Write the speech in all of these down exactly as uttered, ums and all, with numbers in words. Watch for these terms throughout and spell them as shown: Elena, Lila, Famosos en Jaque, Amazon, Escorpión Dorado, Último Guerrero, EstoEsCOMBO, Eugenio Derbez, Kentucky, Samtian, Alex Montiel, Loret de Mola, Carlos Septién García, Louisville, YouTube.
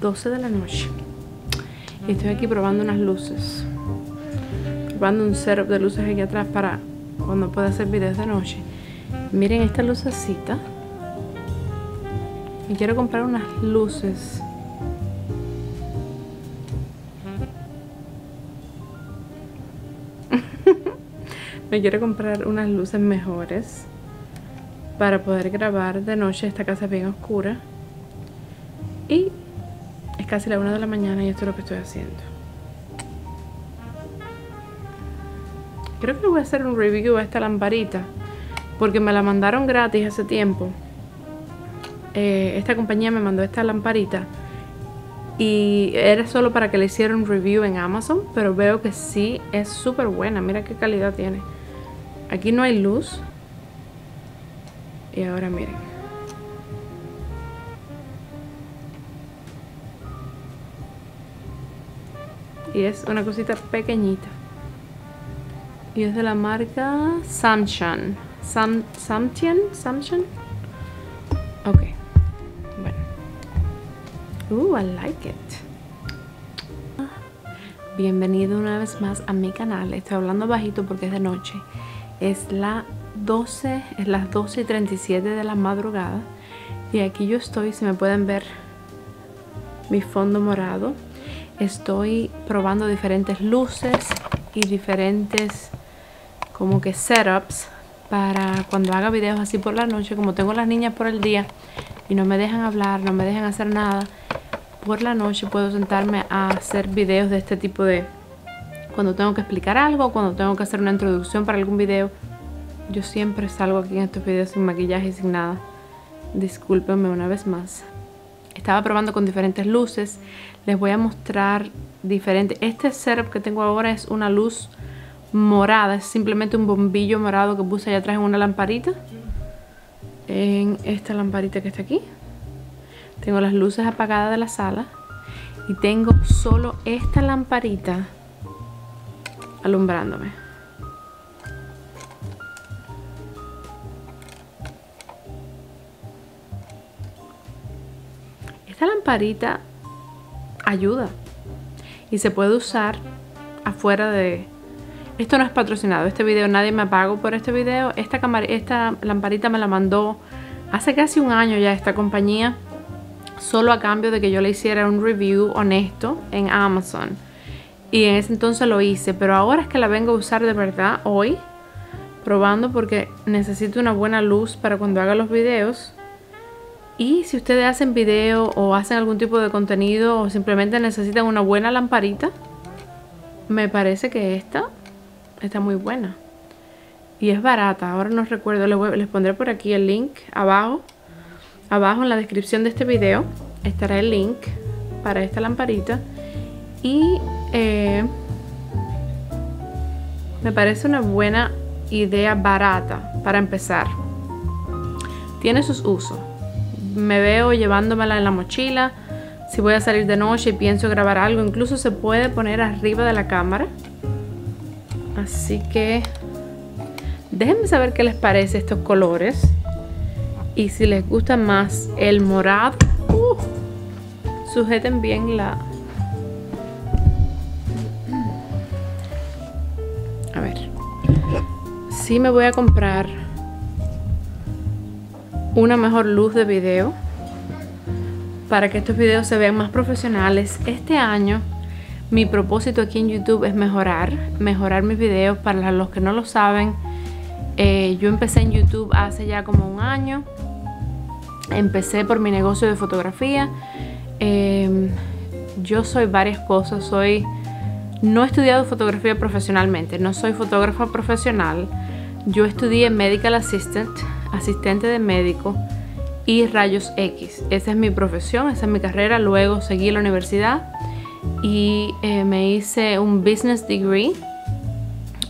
doce de la noche. Y estoy aquí probando unas luces. Probando un setup de luces aquí atrás para cuando pueda hacer videos de noche. Miren esta lucecita. Y quiero comprar unas luces. Me quiero comprar unas luces mejores para poder grabar de noche. Esta casa es bien oscura. Y es casi la una de la mañana y esto es lo que estoy haciendo. Creo que voy a hacer un review a esta lamparita porque me la mandaron gratis hace tiempo. Eh, esta compañía me mandó esta lamparita y era solo para que le hiciera un review en Amazon, pero veo que sí es súper buena. Mira qué calidad tiene. Aquí no hay luz. Y ahora miren. Y es una cosita pequeñita. Y es de la marca Samtian. Sam, Samtian, Samtian. Ok. Bueno. Uh, I like it. Bienvenido una vez más a mi canal. Estoy hablando bajito porque es de noche. Es la doce, es las doce y treinta y siete de la madrugada y aquí yo estoy, si me pueden ver mi fondo morado. Estoy probando diferentes luces y diferentes como que setups para cuando haga videos así por la noche. Como tengo las niñas por el día y no me dejan hablar, no me dejan hacer nada, por la noche puedo sentarme a hacer videos de este tipo de cuando tengo que explicar algo, cuando tengo que hacer una introducción para algún video. Yo siempre salgo aquí en estos videos sin maquillaje y sin nada. Discúlpenme una vez más. Estaba probando con diferentes luces. Les voy a mostrar diferentes. Este setup que tengo ahora es una luz morada. Es simplemente un bombillo morado que puse allá atrás en una lamparita. En esta lamparita que está aquí. Tengo las luces apagadas de la sala. Y tengo solo esta lamparita alumbrándome. Esta lamparita ayuda y se puede usar afuera de... Esto no es patrocinado, este video nadie me pagó por este video. Esta, esta lamparita me la mandó hace casi un año ya esta compañía, solo a cambio de que yo le hiciera un review honesto en Amazon. Y en ese entonces lo hice, pero ahora es que la vengo a usar de verdad hoy, probando porque necesito una buena luz para cuando haga los videos. Y si ustedes hacen video o hacen algún tipo de contenido o simplemente necesitan una buena lamparita, me parece que esta está muy buena. Y es barata, ahora no recuerdo, les, voy, les pondré por aquí el link abajo. Abajo en la descripción de este video estará el link para esta lamparita. Y eh, me parece una buena idea barata para empezar. Tiene sus usos. Me veo llevándomela en la mochila si voy a salir de noche y pienso grabar algo. Incluso se puede poner arriba de la cámara. Así que déjenme saber qué les parece estos colores. Y si les gusta más el morado, uh, sujeten bien la... A ver. Sí me voy a comprar una mejor luz de video para que estos videos se vean más profesionales. Este año mi propósito aquí en YouTube es mejorar, mejorar mis videos. Para los que no lo saben, eh, yo empecé en YouTube hace ya como un año. Empecé por mi negocio de fotografía. Eh, yo soy varias cosas. Soy, no he estudiado fotografía profesionalmente, no soy fotógrafa profesional. Yo estudié Medical Assistant, asistente de médico, y rayos X. Esa es mi profesión, esa es mi carrera. Luego seguí la universidad y eh, me hice un business degree,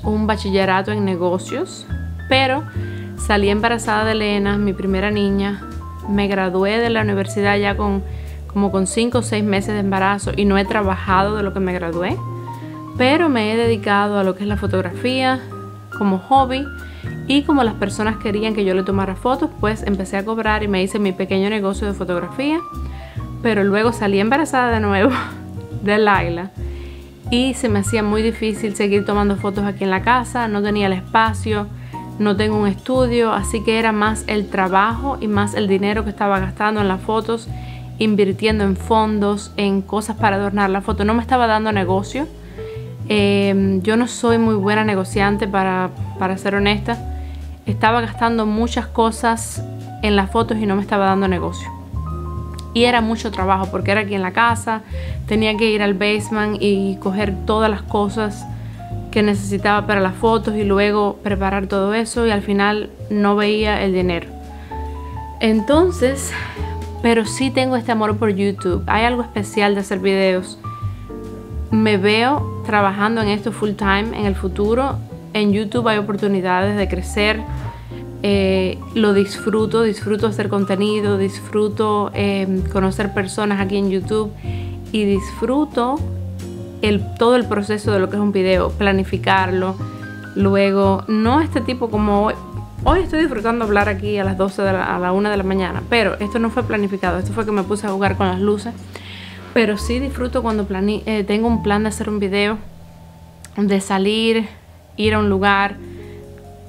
un bachillerato en negocios, pero salí embarazada de Elena, mi primera niña. Me gradué de la universidad ya con como con cinco o seis meses de embarazo y no he trabajado de lo que me gradué, pero me he dedicado a lo que es la fotografía como hobby. Y como las personas querían que yo le tomara fotos, pues empecé a cobrar y me hice mi pequeño negocio de fotografía. pero luego salí embarazada de nuevo de Lila y se me hacía muy difícil seguir tomando fotos aquí en la casa, no tenía el espacio, no tengo un estudio, así que era más el trabajo y más el dinero que estaba gastando en las fotos, invirtiendo en fondos, en cosas para adornar la foto. No me estaba dando negocio. Eh, yo no soy muy buena negociante, para, para ser honesta. Estaba gastando muchas cosas en las fotos y no me estaba dando negocio. Y era mucho trabajo porque era aquí en la casa, tenía que ir al basement y coger todas las cosas que necesitaba para las fotos y luego preparar todo eso, y al final no veía el dinero. Entonces, pero sí tengo este amor por YouTube. Hay algo especial de hacer videos. Me veo trabajando en esto full time en el futuro. En YouTube hay oportunidades de crecer. Eh, lo disfruto, disfruto hacer contenido, disfruto eh, conocer personas aquí en YouTube y disfruto el, todo el proceso de lo que es un video, planificarlo. Luego, no este tipo como hoy. Hoy estoy disfrutando hablar aquí a las doce de la, a la una de la mañana, pero esto no fue planificado, esto fue que me puse a jugar con las luces. Pero sí disfruto cuando plane, eh, tengo un plan de hacer un video, de salir, ir a un lugar,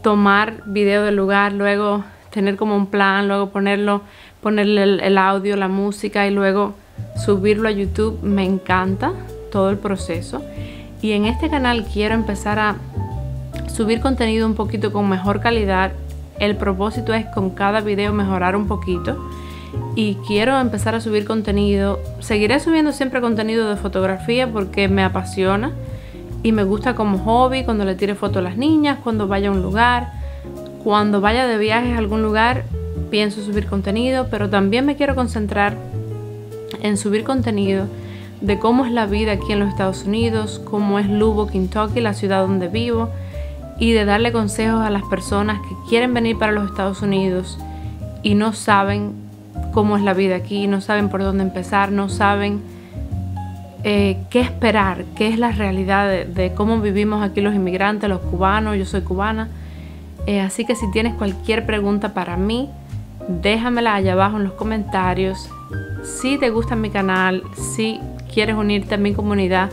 tomar video del lugar, luego tener como un plan, luego ponerlo, ponerle el, el audio, la música y luego subirlo a YouTube. Me encanta todo el proceso. Y en este canal quiero empezar a subir contenido un poquito con mejor calidad. El propósito es con cada video mejorar un poquito. Y quiero empezar a subir contenido. Seguiré subiendo siempre contenido de fotografía porque me apasiona y me gusta como hobby, cuando le tire fotos a las niñas, cuando vaya a un lugar, cuando vaya de viajes a algún lugar, pienso subir contenido, pero también me quiero concentrar en subir contenido de cómo es la vida aquí en los Estados Unidos, cómo es Louisville, Kentucky, la ciudad donde vivo, y de darle consejos a las personas que quieren venir para los Estados Unidos y no saben cómo es la vida aquí, no saben por dónde empezar, no saben Eh, qué esperar, qué es la realidad de, de cómo vivimos aquí los inmigrantes, los cubanos. Yo soy cubana, eh, así que si tienes cualquier pregunta para mí, déjamela allá abajo en los comentarios. Si te gusta mi canal, si quieres unirte a mi comunidad,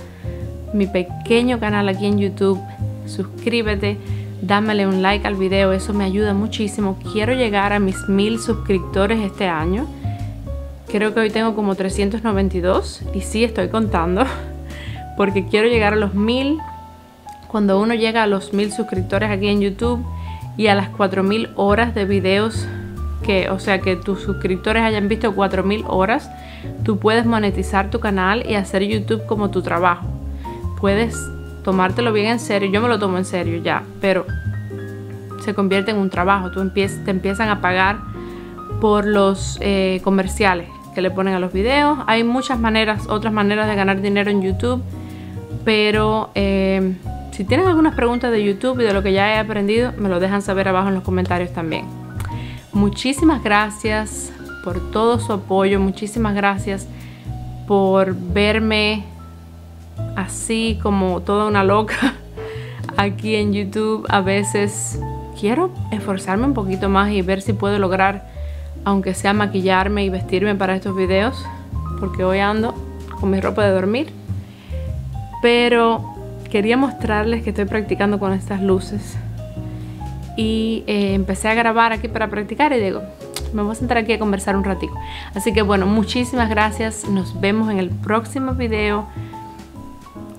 mi pequeño canal aquí en YouTube, suscríbete, dámele un like al video, eso me ayuda muchísimo. Quiero llegar a mis mil suscriptores este año. Creo que hoy tengo como trescientos noventa y dos y sí estoy contando porque quiero llegar a los mil. Cuando uno llega a los mil suscriptores aquí en YouTube y a las cuatro mil horas de videos, que, o sea, que tus suscriptores hayan visto cuatro mil horas, tú puedes monetizar tu canal y hacer YouTube como tu trabajo. Puedes tomártelo bien en serio. Yo me lo tomo en serio ya, pero se convierte en un trabajo. Tú empiezas, te empiezan a pagar por los eh, comerciales que le ponen a los videos. Hay muchas maneras, otras maneras de ganar dinero en YouTube, pero eh, si tienen algunas preguntas de YouTube y de lo que ya he aprendido, me lo dejan saber abajo en los comentarios también. Muchísimas gracias por todo su apoyo, muchísimas gracias por verme así como toda una loca aquí en YouTube. A veces quiero esforzarme un poquito más y ver si puedo lograr, aunque sea maquillarme y vestirme para estos videos, porque hoy ando con mi ropa de dormir. Pero quería mostrarles que estoy practicando con estas luces. Y eh, empecé a grabar aquí para practicar y digo, me voy a sentar aquí a conversar un ratito. Así que bueno, muchísimas gracias. Nos vemos en el próximo video.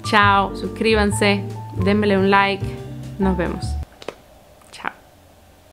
Chao, suscríbanse, denmele un like. Nos vemos.